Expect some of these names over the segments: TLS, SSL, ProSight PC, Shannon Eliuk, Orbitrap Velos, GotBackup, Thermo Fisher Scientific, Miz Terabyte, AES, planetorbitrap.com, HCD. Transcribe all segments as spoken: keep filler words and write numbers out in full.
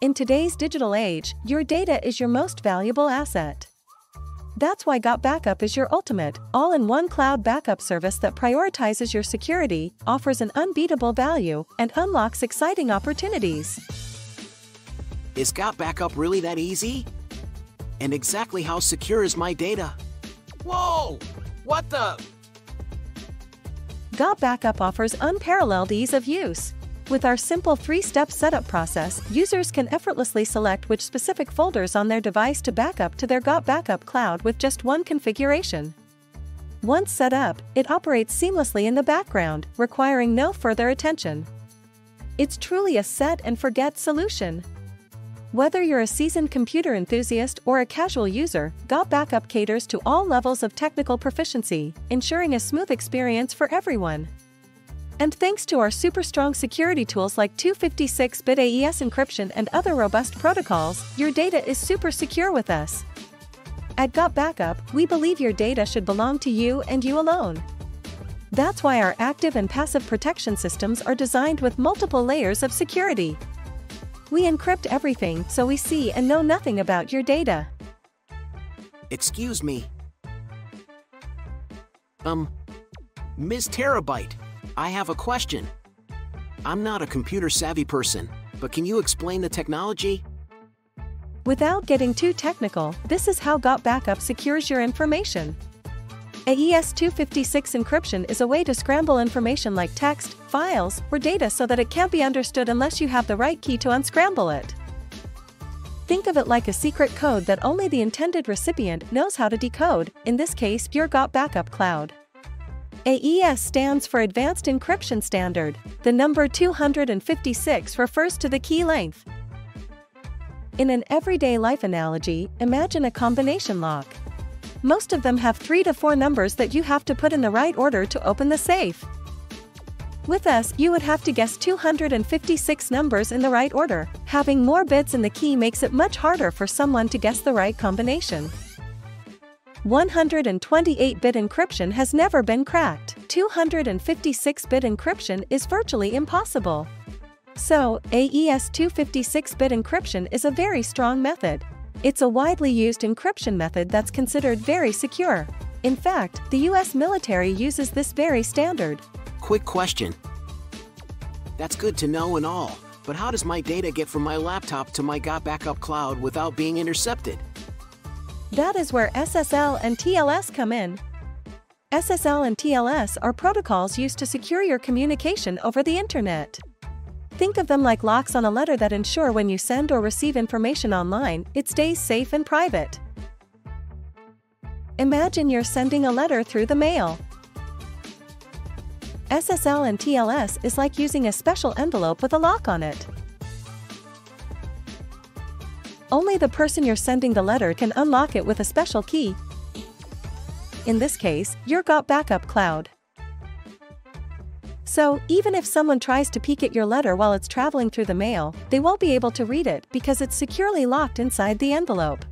In today's digital age, your data is your most valuable asset. That's why GotBackup is your ultimate, all-in-one cloud backup service that prioritizes your security, offers an unbeatable value, and unlocks exciting opportunities. Is GotBackup really that easy? And exactly how secure is my data? Whoa! What the? GotBackup offers unparalleled ease of use. With our simple three-step setup process, users can effortlessly select which specific folders on their device to back up to their GotBackup cloud with just one configuration. Once set up, it operates seamlessly in the background, requiring no further attention. It's truly a set-and-forget solution. Whether you're a seasoned computer enthusiast or a casual user, GotBackup caters to all levels of technical proficiency, ensuring a smooth experience for everyone. And thanks to our super strong security tools like two fifty-six bit A E S encryption and other robust protocols, your data is super secure with us. At GotBackup, we believe your data should belong to you and you alone. That's why our active and passive protection systems are designed with multiple layers of security. We encrypt everything so we see and know nothing about your data. Excuse me. Um, Miz Terabyte. I have a question. I'm not a computer-savvy person, but can you explain the technology? Without getting too technical, this is how GotBackup secures your information. A E S two fifty-six encryption is a way to scramble information like text, files, or data so that it can't be understood unless you have the right key to unscramble it. Think of it like a secret code that only the intended recipient knows how to decode, in this case, your GotBackup cloud. A E S stands for Advanced Encryption Standard. The number two hundred fifty-six refers to the key length. In an everyday life analogy, imagine a combination lock. Most of them have three to four numbers that you have to put in the right order to open the safe. With us, you would have to guess two hundred fifty-six numbers in the right order. Having more bits in the key makes it much harder for someone to guess the right combination. one hundred twenty-eight bit encryption has never been cracked. two hundred fifty-six bit encryption is virtually impossible. So, A E S two fifty-six bit encryption is a very strong method. It's a widely used encryption method that's considered very secure. In fact, the U S military uses this very standard. Quick question. That's good to know and all, but how does my data get from my laptop to my GotBackup cloud without being intercepted? That is where S S L and T L S come in. S S L and T L S are protocols used to secure your communication over the internet. Think of them like locks on a letter that ensure when you send or receive information online, it stays safe and private. Imagine you're sending a letter through the mail. S S L and T L S is like using a special envelope with a lock on it. Only the person you're sending the letter can unlock it with a special key. In this case, your GotBackup cloud. So, even if someone tries to peek at your letter while it's traveling through the mail, they won't be able to read it because it's securely locked inside the envelope.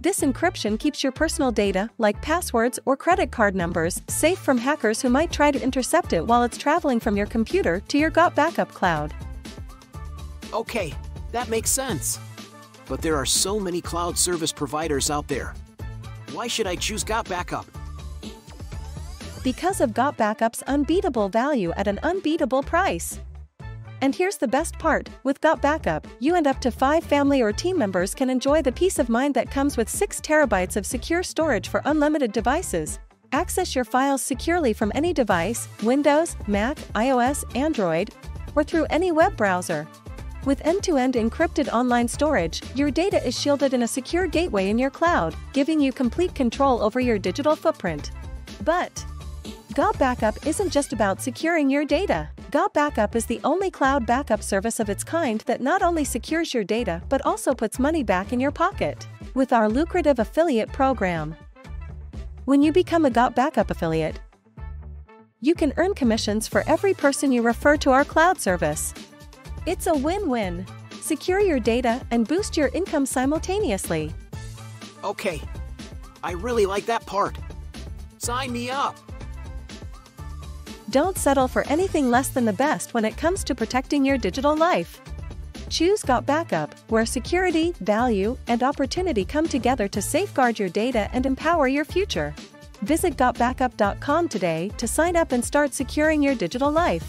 This encryption keeps your personal data, like passwords or credit card numbers, safe from hackers who might try to intercept it while it's traveling from your computer to your GotBackup cloud. Okay, that makes sense. But there are so many cloud service providers out there. Why should I choose GotBackup? Because of GotBackup's unbeatable value at an unbeatable price. And here's the best part, with GotBackup, you and up to five family or team members can enjoy the peace of mind that comes with six terabytes of secure storage for unlimited devices. Access your files securely from any device, Windows, Mac, iOS, Android, or through any web browser. With end-to-end encrypted online storage, your data is shielded in a secure gateway in your cloud, giving you complete control over your digital footprint. But GotBackup isn't just about securing your data. GotBackup is the only cloud backup service of its kind that not only secures your data but also puts money back in your pocket with our lucrative affiliate program. When you become a GotBackup affiliate, you can earn commissions for every person you refer to our cloud service. It's a win-win. Secure your data and boost your income simultaneously. Okay, I really like that part. Sign me up. Don't settle for anything less than the best when it comes to protecting your digital life. Choose GotBackup, where security, value, and opportunity come together to safeguard your data and empower your future. Visit got backup dot com today to sign up and start securing your digital life.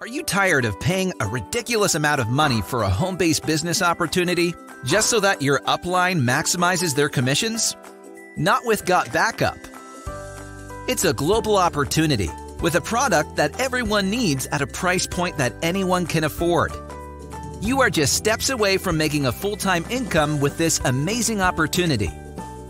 Are you tired of paying a ridiculous amount of money for a home-based business opportunity just so that your upline maximizes their commissions? Not with GotBackup. It's a global opportunity with a product that everyone needs at a price point that anyone can afford. You are just steps away from making a full-time income with this amazing opportunity.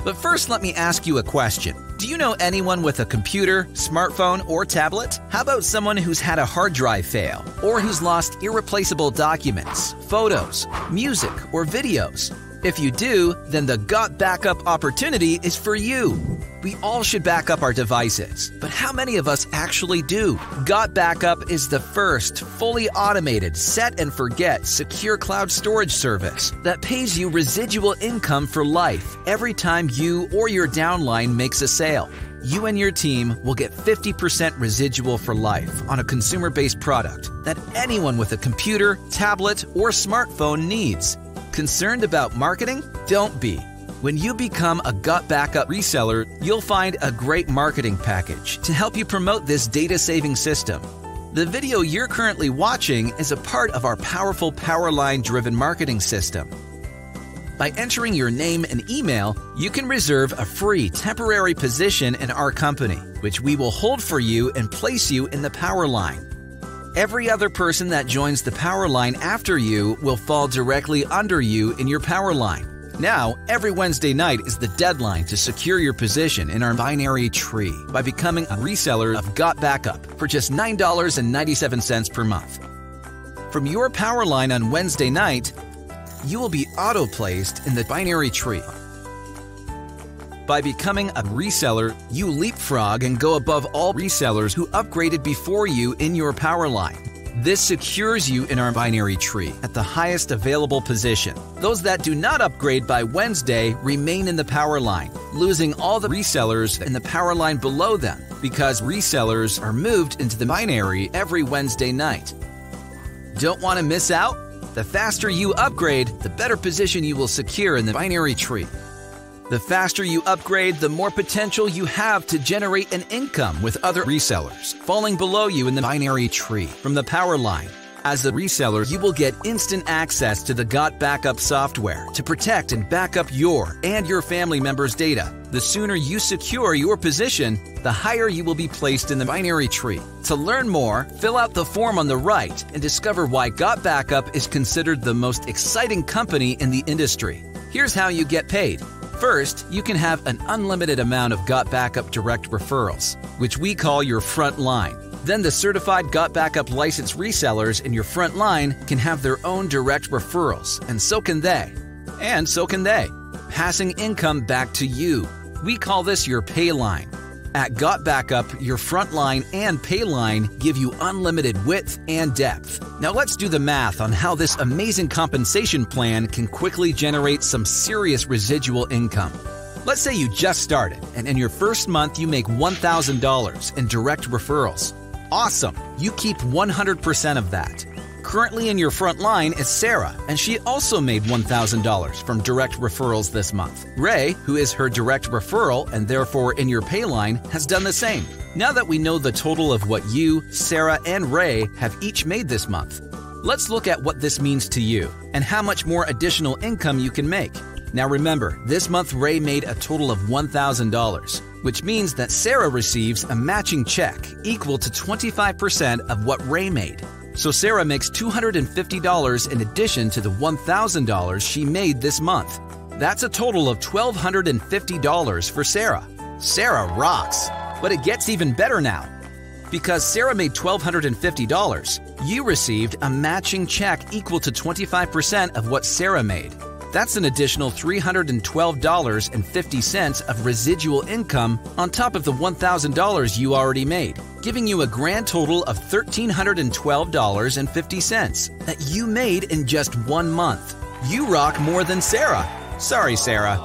But first, let me ask you a question. Do you know anyone with a computer, smartphone, or tablet? How about someone who's had a hard drive fail, or who's lost irreplaceable documents, photos, music, or videos? If you do, then the GotBackup opportunity is for you. We all should back up our devices, but how many of us actually do? GotBackup is the first fully automated, set and forget secure cloud storage service that pays you residual income for life every time you or your downline makes a sale. You and your team will get fifty percent residual for life on a consumer-based product that anyone with a computer, tablet, or smartphone needs. Concerned about marketing? Don't be. When you become a GotBackup reseller, you'll find a great marketing package to help you promote this data-saving system. The video you're currently watching is a part of our powerful Powerline-driven marketing system. By entering your name and email, you can reserve a free temporary position in our company, which we will hold for you and place you in the Powerline. Every other person that joins the Powerline after you will fall directly under you in your Powerline. Now, every Wednesday night is the deadline to secure your position in our binary tree by becoming a reseller of GotBackup for just nine dollars and ninety-seven cents per month. From your Powerline on Wednesday night, you will be auto-placed in the binary tree. By becoming a reseller, you leapfrog and go above all resellers who upgraded before you in your Powerline. This secures you in our binary tree at the highest available position. Those that do not upgrade by Wednesday remain in the Powerline, losing all the resellers in the Powerline below them because resellers are moved into the binary every Wednesday night. Don't want to miss out? The faster you upgrade, the better position you will secure in the binary tree. The faster you upgrade, the more potential you have to generate an income with other resellers falling below you in the binary tree from the Powerline. As a reseller, you will get instant access to the GotBackup software to protect and back up your and your family members' data. The sooner you secure your position, the higher you will be placed in the binary tree. To learn more, fill out the form on the right and discover why GotBackup is considered the most exciting company in the industry. Here's how you get paid. First, you can have an unlimited amount of GotBackup direct referrals, which we call your front line. Then the certified GotBackup licensed resellers in your front line can have their own direct referrals, and so can they. And so can they, passing income back to you. We call this your pay line. At GotBackup, your front line and pay line give you unlimited width and depth. Now let's do the math on how this amazing compensation plan can quickly generate some serious residual income. Let's say you just started, and in your first month you make one thousand dollars in direct referrals. Awesome! You keep one hundred percent of that. Currently in your front line is Sarah, and she also made one thousand dollars from direct referrals this month. Ray, who is her direct referral and therefore in your pay line, has done the same. Now that we know the total of what you, Sarah, and Ray have each made this month, let's look at what this means to you and how much more additional income you can make. Now remember, this month Ray made a total of one thousand dollars. Which means that Sarah receives a matching check equal to twenty-five percent of what Ray made. So Sarah makes two hundred fifty dollars in addition to the one thousand dollars she made this month. That's a total of one thousand two hundred fifty dollars for Sarah. Sarah rocks! But it gets even better now. Because Sarah made one thousand two hundred fifty dollars, you received a matching check equal to twenty-five percent of what Sarah made. That's an additional three hundred twelve dollars and fifty cents of residual income on top of the one thousand dollars you already made, giving you a grand total of one thousand three hundred twelve dollars and fifty cents that you made in just one month. You rock more than Sarah. Sorry, Sarah.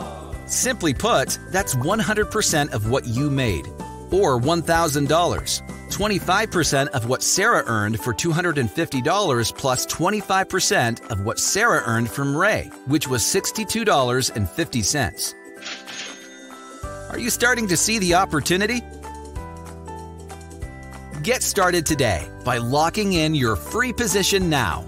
Simply put, that's one hundred percent of what you made, or one thousand dollars, twenty-five percent of what Sarah earned for two hundred fifty dollars plus twenty-five percent of what Sarah earned from Ray, which was sixty-two dollars and fifty cents. Are you starting to see the opportunity? Get started today by locking in your free position now.